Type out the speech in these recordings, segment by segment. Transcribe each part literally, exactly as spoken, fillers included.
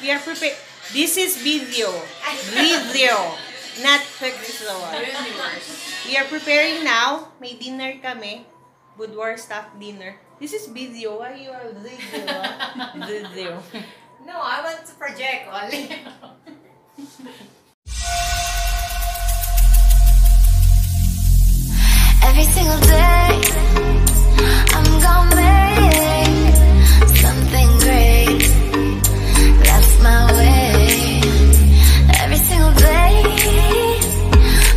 We are prepared. This is video. Video. Not pagdisloan. We are preparing now. May dinner kami. Boudoir staff dinner. This is video. Why you are video? Video. No, I want to project only. Every single day, I'm gonna make something great. That's my way. Every single day,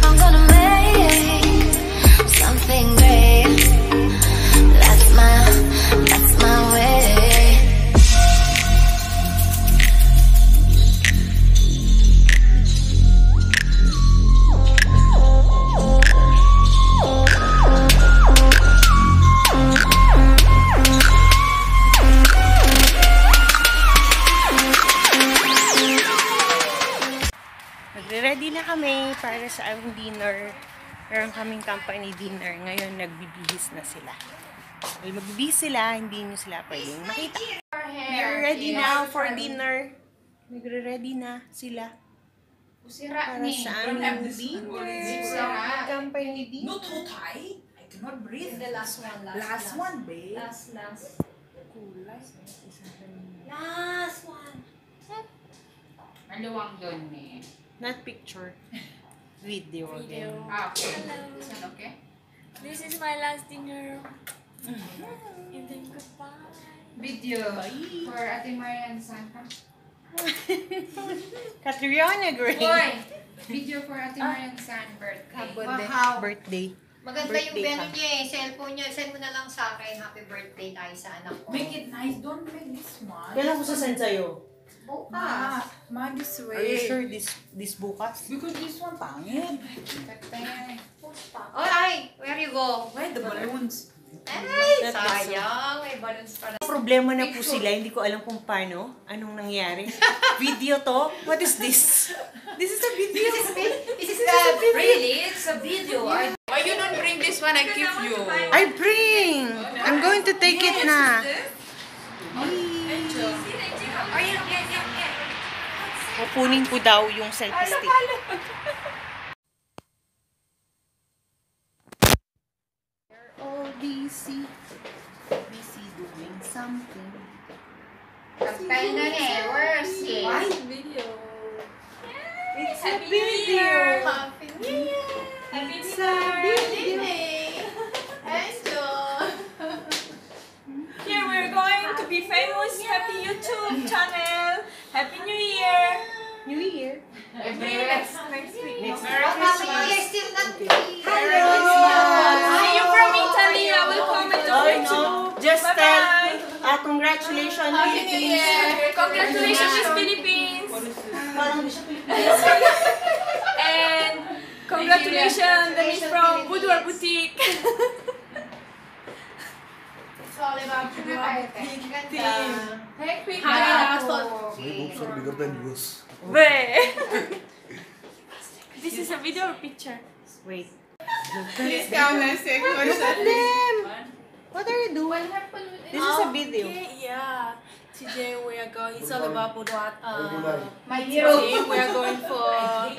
I'm gonna make something great. That's my, that's my way. Ready na kami para sa aming dinner. Meron kaming company dinner. Ngayon, nagbibihis na sila. Well, magbibihis sila, hindi nyo sila pwedeng makita. We're ready now for dinner. Nagre-ready na sila. Para sa aming dinner. Company dinner. No tutay? I cannot breathe. The last one. Last one, babe. Last, last. Last one. Maluwang yun, eh. Not picture, video. Video. Ah, okay. Hello. Is that okay? This is my last dinner. And then goodbye. Video. Bye. For Ate Maria and Santa. Catriona Gray. Boy. Video for Ate Maria and Santa birthday. Birthday. Wow. Birthday. Maganda birthday yung beno niya eh. Cellphone niya. Send mo na lang sa akin. Happy birthday tayo sa anak ko. Make it nice. Don't make this one. Kailan ko sasend sa'yo? Bukas. Ma, ma, this way. Are you sure this this bukas? Because this one pangit. Oh, ay, where you go? Where the balloons? Ay, sayang. May balloons pa na. Problema na po sila. Hindi ko alam kung paano. Anong nangyari. Video to? What is this? This is a video. This is a video. This is a video. Really? It's a video. Why you don't bring this one? I give you. I bring. I'm going to take it na. Kukunin ko daw yung selfie stick. They're all busy. Busy doing something. Kampay na eh. Where's it? Why? Video. It's a video. It's a video. Angel. Here we're going to be famous. Happy YouTube channel. Happy New Year! New Year? Every year. Next week. Next week. Happy Year still not be. Hello! Hi, you're from Italy. I will comment over to. Just tell. Ah, congratulations. Happy New Year. Congratulations, Miss Philippines. And congratulations, the Miss from Boudoir Boutique. All about you. Hey, quick. Are bigger than yours. Wait. This is a video or picture? Wait. Please come and say them. What are you doing? This is a video. Okay, yeah. Today we are going. It's all about Boudoir. Uh, my hero. Today we are going for uh,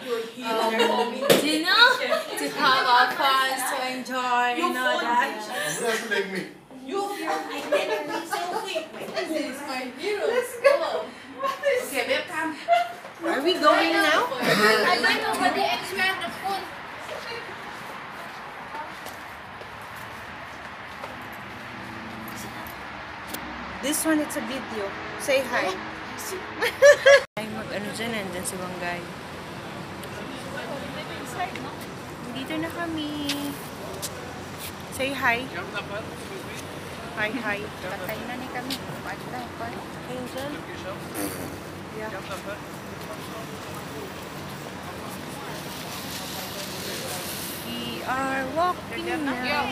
dinner to have our fun, to enjoy. You know that. Just like me. You I never been so quick. This is my hero. Let's go. Okay, babe, come. Are we going now? I don't know what the extra and the food. This one, it's a video. Say hi. Ay, mag-ano dyan, nandyan si Wangay. Dito na kami. Say hi. Hi, hi. Patay na ni kami. Patay na ako. Angel? Yeah. We are walking now.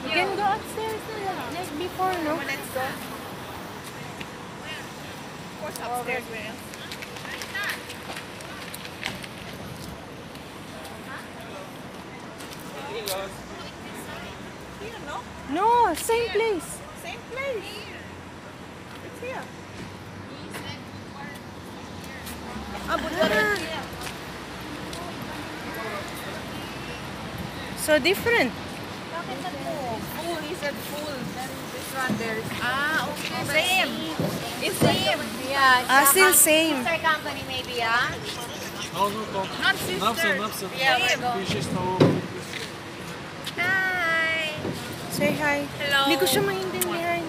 We can go upstairs na. Like before, no? Let's go. Of course, upstairs. Where else? No, same place. Same place. It's here. So different. Bakit sa pool? Pool is a pool. This one there is. Ah, okay. Same. It's same. Yeah. Ah, still same. Sister company maybe, ah? No, no, no. Not sister. Not sister. Yeah, we go. Hi. Say hi. Hello. Hindi ko siya maintindihan.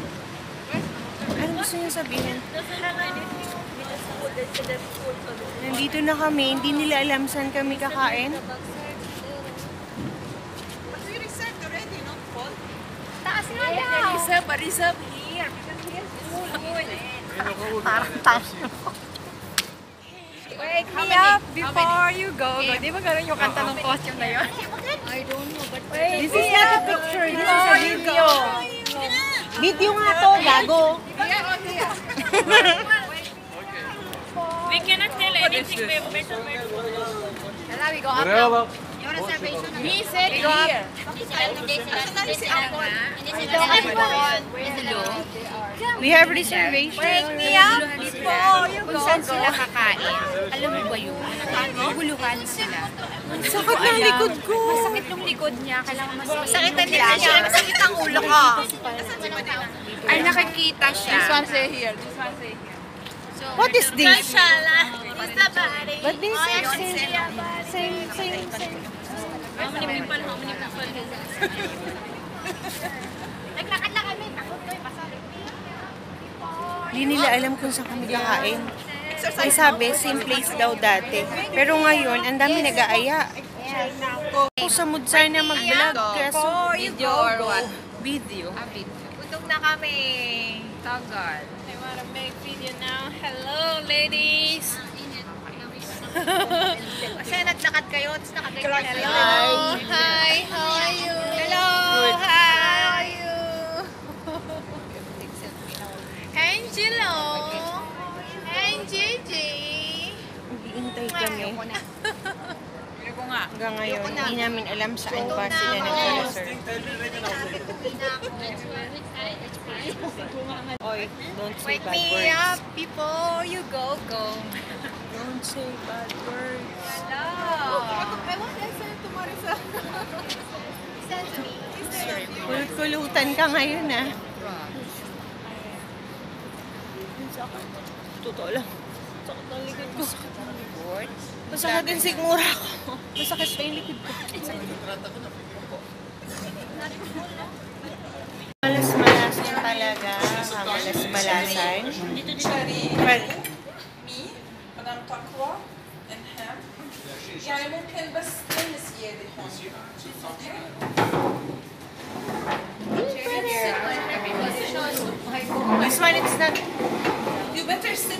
Anong gusto niya sabihin? Nandito na kami. Hindi nila alam saan kami kakain. Yeah. Reserve, but reserve here because here is full. Wake me up before you go. Di ba ganun yung kanta ng costume na yun? I don't know, but this is not a picture. This is a video. Video nga to, gago. We cannot tell anything. We go up now. We said here. We have reservations. Wake me up before you go. Saan sila kakain? Alam mo ba yun? Naguguluhan sila. Sakit ng likod ko. Masakit yung likod niya. Kailangan mas masakit ang likod niya. Masakit ang ulo ko. Ay, nakikita siya. This one say here. This one say here. What is this? Mashallah. It's the body. But this is same, same, same, same. How many people? How many people? Naglakad na kami. Takot ko yung pasal. Hindi nila alam kung saan kami kakain. Ay sabi, same place daw dati. Pero ngayon, ang dami nag-aaya. Kung sa mood sign na mag-vlog, kaya so video or what? Video. Utog na kami. Tagal. I wanna make video now. Hello, ladies! Kasi naglakad kayo, tapos nakagay na lang. Hi, how are you? Hello, how are you? Angelo! And Gigi! Iintay kami. Hanggang ngayon, hindi namin alam saan ba sila nag-reserve. Oy, don't say bad words. Wake me up before you go, go. Don't say bad words. I want to send to Marisa. Send to me. Kulot-kulutan ka ngayon, ah. Totoo lang. Sakit ang likod ko. Sakit ang likod? Masakit ang sigmura ko. Masakit pa yung likod ko. Malas-malasan talaga. Malas-malasan. Dito dito rin. Me, Madame Takwa, and ham. Yani mümkün basitiniz yedi. This one it's not. You better sit.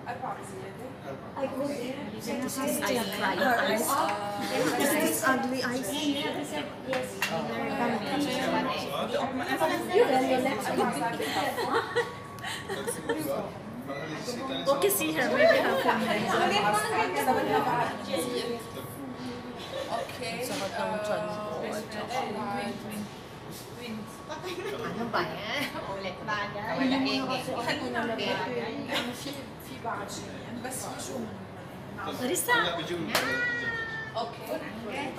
I promise you. This is ugly. This is ugly eyes. Yes. We can see her, maybe her phone. Okay. So what are we trying to do? Ano ba yan? Ulit ba na? Wala kengeng. Kanina ba yan? Marisa! Okay.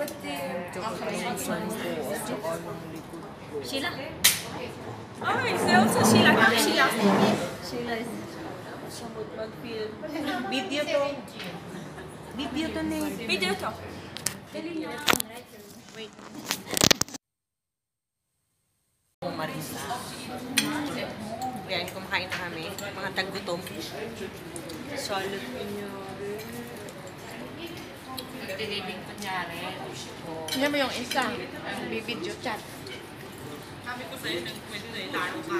But the... Sheila? Oh, it's also Sheila. Sheila. Sheila is... Mag-film. Video to. Video to na yun. Video to. Wait. Marisa. Ayan, kumakain na kami. Mga taggutom. Salot ninyo. Magdilibing kunyari. Yan mo yung isa. Bibidyo chat. Sabi ko sa'yo, nagkwento na yung laro ka.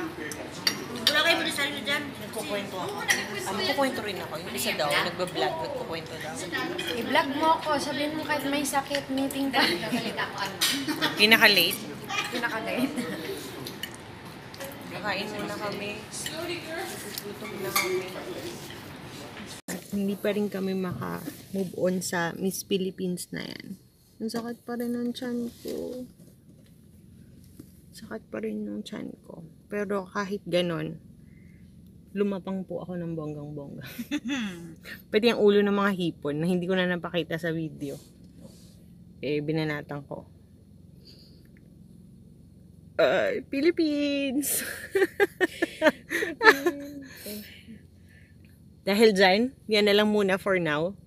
Wala kayo mo na sa'yo dyan? Nagkukwento ako. Nagkukwento rin ako. Yung isa daw, nagbablog, nagkukwento daw. I-vlog mo ako. Sabihin mo kahit may sakit, meeting ka. Pinaka-late? Pinaka-late. Nakain muna kami. Gutom na kami. hindi pa rin kami maka-move on sa Miss Philippines na yan. Ang sakit pa rin ng tiyan ko. Sakit pa rin ng tiyan ko. Pero kahit ganon, lumapang po ako ng bonggang-bongga. Pati ang ulo ng mga hipon na hindi ko na napakita sa video. Eh, binanatan ko. Uh, Philippines! Philippines! Dahil dyan, yan na lang muna for now.